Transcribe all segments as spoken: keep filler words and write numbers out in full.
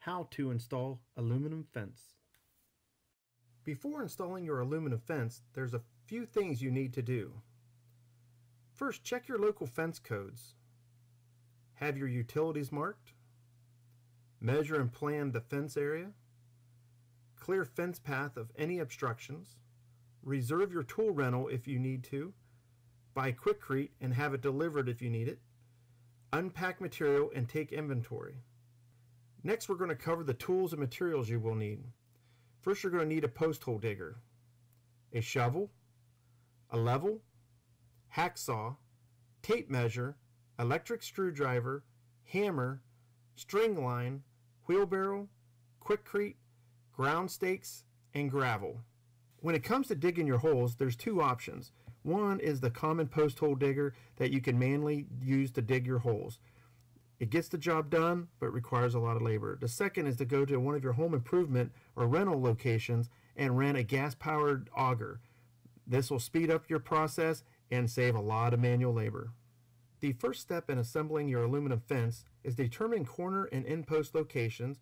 How to install aluminum fence. Before installing your aluminum fence, there's a few things you need to do. First, check your local fence codes. Have your utilities marked. Measure and plan the fence area. Clear fence path of any obstructions. Reserve your tool rental if you need to. Buy Quikrete and have it delivered if you need it. Unpack material and take inventory. Next, we're going to cover the tools and materials you will need. First, you're going to need a post hole digger, a shovel, a level, hacksaw, tape measure, electric screwdriver, hammer, string line, wheelbarrow, Quikrete, ground stakes, and gravel. When it comes to digging your holes, there's two options. One is the common post hole digger that you can manually use to dig your holes. It gets the job done, but requires a lot of labor. The second is to go to one of your home improvement or rental locations and rent a gas-powered auger. This will speed up your process and save a lot of manual labor. The first step in assembling your aluminum fence is determining corner and end post locations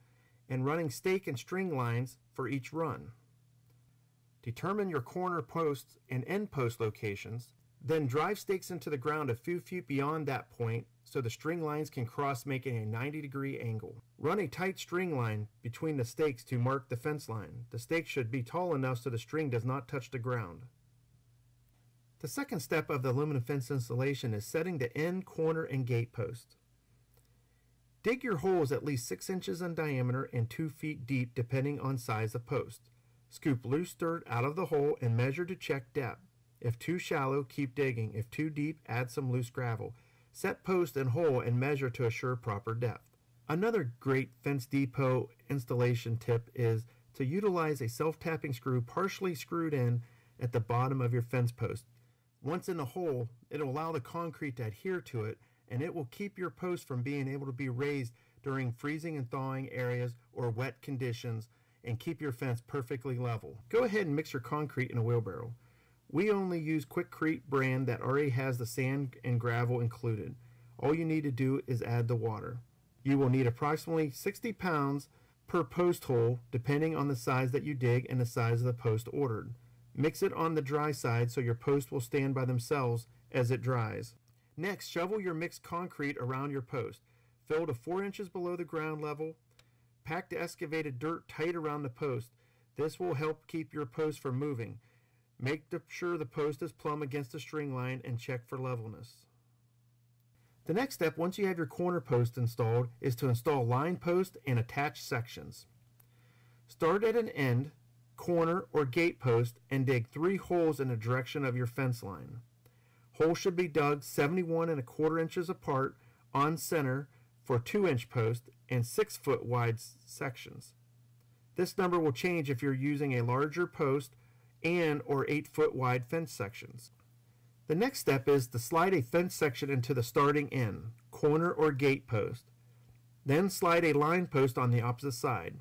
and running stake and string lines for each run. Determine your corner posts and end post locations, then drive stakes into the ground a few feet beyond that point so the string lines can cross, making a ninety degree angle. Run a tight string line between the stakes to mark the fence line. The stake should be tall enough so the string does not touch the ground. The second step of the aluminum fence installation is setting the end, corner, and gate post. Dig your holes at least six inches in diameter and two feet deep depending on size of post. Scoop loose dirt out of the hole and measure to check depth. If too shallow, keep digging. If too deep, add some loose gravel. Set post and hole and measure to assure proper depth. Another great Fence Depot installation tip is to utilize a self-tapping screw partially screwed in at the bottom of your fence post. Once in the hole, it'll allow the concrete to adhere to it, and it will keep your post from being able to be raised during freezing and thawing areas or wet conditions, and keep your fence perfectly level. Go ahead and mix your concrete in a wheelbarrow. We only use Quikrete brand that already has the sand and gravel included. All you need to do is add the water. You will need approximately sixty pounds per post hole depending on the size that you dig and the size of the post ordered. Mix it on the dry side so your posts will stand by themselves as it dries. Next, shovel your mixed concrete around your post. Fill to four inches below the ground level. Pack the excavated dirt tight around the post. This will help keep your post from moving. Make sure the post is plumb against the string line and check for levelness. The next step, once you have your corner post installed, is to install line post and attached sections. Start at an end, corner, or gate post and dig three holes in the direction of your fence line. Holes should be dug seventy-one and a quarter inches apart on center for two inch post and six foot wide sections. This number will change if you're using a larger post and or eight foot wide fence sections. The next step is to slide a fence section into the starting end, corner, or gate post. Then slide a line post on the opposite side.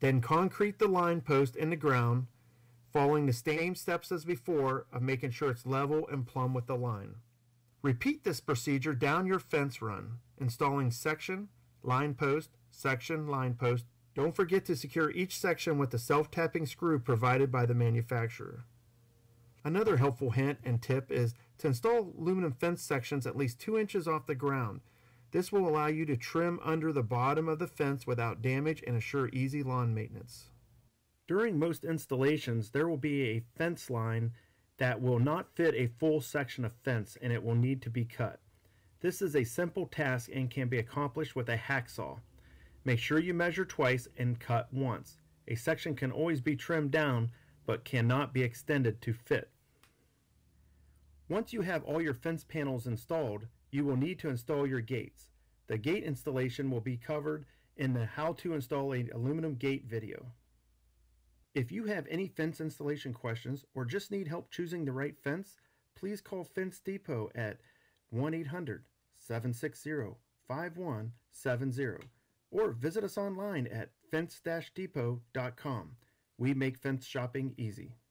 Then concrete the line post in the ground, following the same steps as before of making sure it's level and plumb with the line. Repeat this procedure down your fence run, installing section, line post, section, line post. Don't forget to secure each section with the self-tapping screw provided by the manufacturer. Another helpful hint and tip is to install aluminum fence sections at least two inches off the ground. This will allow you to trim under the bottom of the fence without damage and assure easy lawn maintenance. During most installations, there will be a fence line that will not fit a full section of fence and it will need to be cut. This is a simple task and can be accomplished with a hacksaw. Make sure you measure twice and cut once. A section can always be trimmed down, but cannot be extended to fit. Once you have all your fence panels installed, you will need to install your gates. The gate installation will be covered in the How to Install an Aluminum Gate video. If you have any fence installation questions or just need help choosing the right fence, please call Fence Depot at one eight hundred, seven six zero, five one seven zero. Or visit us online at fence dash depot dot com. We make fence shopping easy.